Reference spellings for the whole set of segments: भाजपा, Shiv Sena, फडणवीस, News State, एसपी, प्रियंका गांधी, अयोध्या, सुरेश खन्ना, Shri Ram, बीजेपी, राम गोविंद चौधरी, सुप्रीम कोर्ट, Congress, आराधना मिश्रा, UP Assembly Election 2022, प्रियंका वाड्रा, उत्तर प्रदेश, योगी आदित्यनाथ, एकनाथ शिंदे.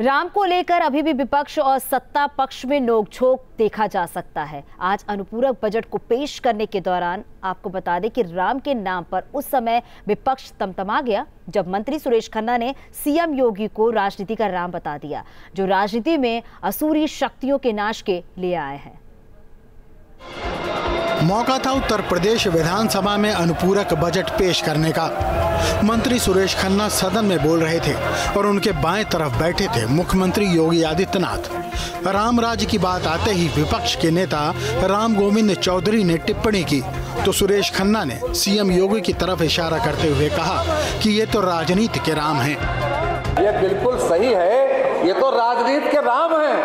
राम को लेकर अभी भी विपक्ष और सत्ता पक्ष में नोकझोंक देखा जा सकता है। आज अनुपूरक बजट को पेश करने के दौरान आपको बता दें कि राम के नाम पर उस समय विपक्ष तमतमा गया जब मंत्री सुरेश खन्ना ने सीएम योगी को राजनीति का राम बता दिया, जो राजनीति में असुरी शक्तियों के नाश के लिए आए हैं। मौका था उत्तर प्रदेश विधानसभा में अनुपूरक बजट पेश करने का। मंत्री सुरेश खन्ना सदन में बोल रहे थे और उनके बाएं तरफ बैठे थे मुख्यमंत्री योगी आदित्यनाथ। राम राज्य की बात आते ही विपक्ष के नेता राम गोविंद चौधरी ने टिप्पणी की तो सुरेश खन्ना ने सीएम योगी की तरफ इशारा करते हुए कहा कि ये तो राजनीति के राम हैं। ये बिल्कुल सही है, ये तो राजनीति के राम है।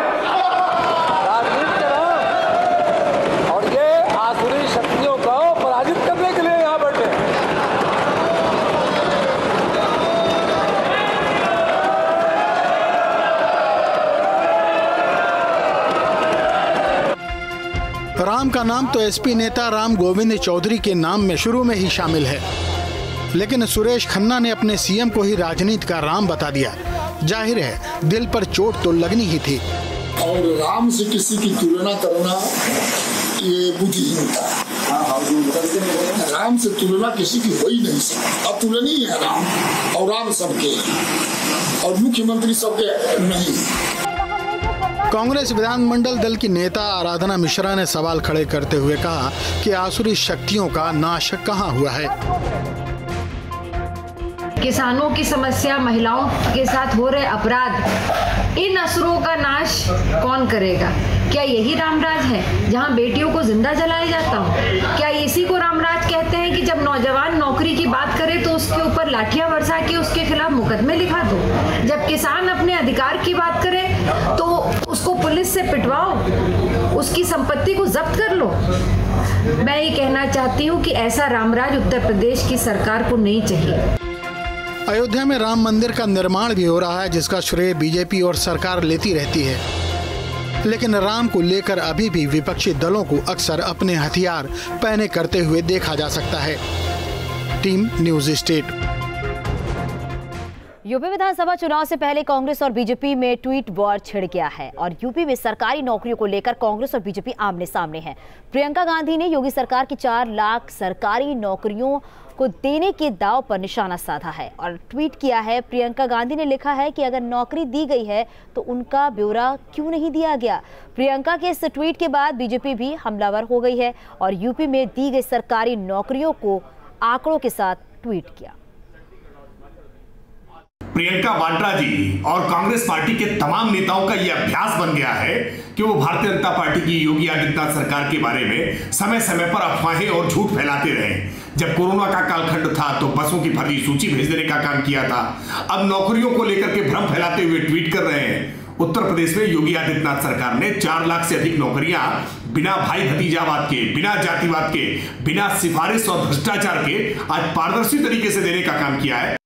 राम का नाम तो एसपी नेता राम गोविंद चौधरी के नाम में शुरू में ही शामिल है, लेकिन सुरेश खन्ना ने अपने सीएम को ही राजनीति का राम बता दिया। जाहिर है दिल पर चोट तो लगनी ही थी। और राम से किसी की तुलना करना ये बुद्धिहीनता है। राम से तुलना किसी की हो ही नहीं सकती। अतुलनीय है राम, और राम सबके और मुख्यमंत्री सबके नहीं। कांग्रेस विधानमंडल दल की नेता आराधना मिश्रा ने सवाल खड़े करते हुए कहा कि आसुरी शक्तियों का नाश कहां हुआ है। किसानों की समस्या, महिलाओं के साथ हो रहे अपराध, इन असुरों का नाश कौन करेगा? क्या यही रामराज है जहां बेटियों को जिंदा जलाया जाता हो? क्या इसी को रामराज कहते हैं कि जब नौजवान नौकरी की बात करे तो उसके ऊपर लाठियां बरसा के उसके खिलाफ मुकदमे लिखा दो, जब किसान अपने अधिकार की बात करे तो उसको पुलिस से पिटवाओ, उसकी संपत्ति को जब्त कर लो। मैं ये कहना चाहती हूँ कि ऐसा रामराज उत्तर प्रदेश की सरकार को नहीं चाहिए। अयोध्या में राम मंदिर का निर्माण भी हो रहा है, जिसका श्रेय बीजेपी और सरकार लेती रहती है, लेकिन राम को लेकर अभी भी विपक्षी दलों को अक्सर अपने हथियार पहने करते हुए देखा जा सकता है। Team news state. यूपी विधानसभा चुनाव से पहले कांग्रेस और बीजेपी में ट्वीट वॉर छिड़ गया है और यूपी में सरकारी नौकरियों को लेकर कांग्रेस और बीजेपी आमने सामने हैं। प्रियंका गांधी ने योगी सरकार की 4 लाख सरकारी नौकरियों को देने के दाव पर निशाना साधा है और ट्वीट किया है। प्रियंका गांधी ने लिखा है कि अगर नौकरी दी गई है तो उनका ब्यौरा क्यों नहीं दिया गया। प्रियंका के इस ट्वीट के बाद बीजेपी भी हमलावर हो गई है और यूपी में दी गई सरकारी नौकरियों को आंकड़ों के साथ ट्वीट किया। प्रियंका वाड्रा जी और कांग्रेस पार्टी के तमाम नेताओं का यह अभ्यास बन गया है कि वो भारतीय जनता पार्टी की योगी आदित्यनाथ सरकार के बारे में समय समय पर अफवाहें और झूठ फैलाते रहे। जब कोरोना का कालखंड था तो बसों की फर्जी सूची भेजने का काम किया था, अब नौकरियों को लेकर के भ्रम फैलाते हुए ट्वीट कर रहे हैं। उत्तर प्रदेश में योगी आदित्यनाथ सरकार ने 4 लाख से अधिक नौकरियां बिना भाई भतीजावाद के, बिना जातिवाद के, बिना सिफारिश और भ्रष्टाचार के आज पारदर्शी तरीके से देने का काम किया है।